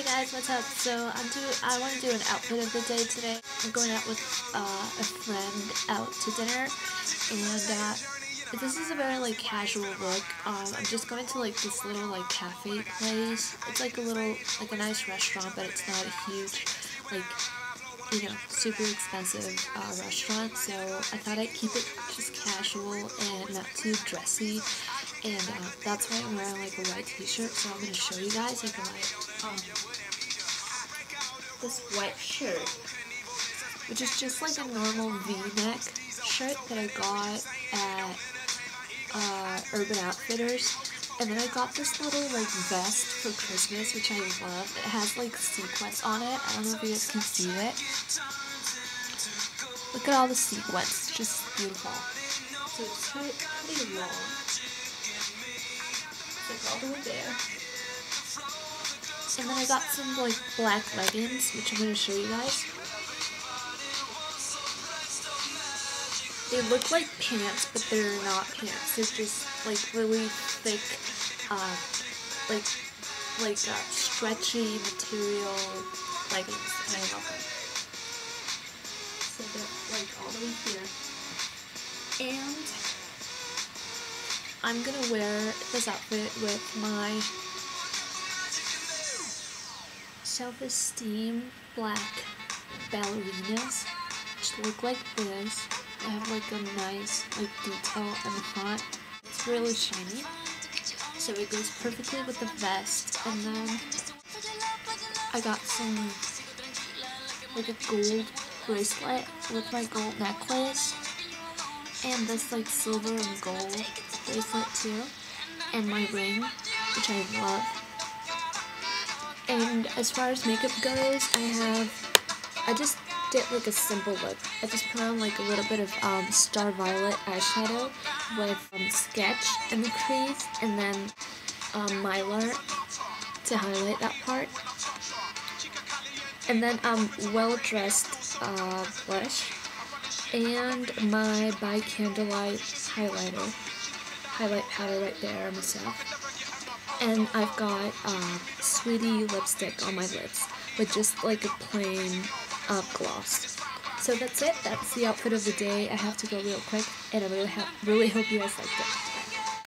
Hey guys, what's up? So I want to do an outfit of the day today. I'm going out with a friend out to dinner, and this is a very like casual look. I'm just going to like this little like cafe place. It's like a little like a nice restaurant, but it's not a huge like super expensive restaurant. So I thought I'd keep it just casual and not too dressy. And that's why I'm wearing like a white t-shirt, so I'm going to show you guys like this white shirt, which is just like a normal v-neck shirt that I got at Urban Outfitters. And then I got this little like vest for Christmas, which I love. It has like sequins on it. I don't know if you guys can see it. Look at all the sequins. It's just beautiful. So it's pretty long. All the way there. And then I got some like black leggings, which I'm going to show you guys. They look like pants, but they're not pants. They're just like really thick, stretchy material leggings, and I love them. So they're like all the way here. And I'm going to wear this outfit with my self-esteem black ballerinas, which look like this. They have like a nice like detail in the front. It's really shiny, so it goes perfectly with the vest. And then I got some like a gold bracelet with my gold necklace, and this like silver and gold bracelet too, and my ring, which I love. And as far as makeup goes, I just did like a simple look. I just put on like a little bit of Star Violet eyeshadow with Sketch in the crease, and then Mylar to highlight that part, and then well-dressed blush, and my by candlelight highlight powder right there myself. And I've got Sweetie lipstick on my lips with just like a plain gloss. So that's it. That's the outfit of the day. I have to go real quick, and I really hope you guys liked it.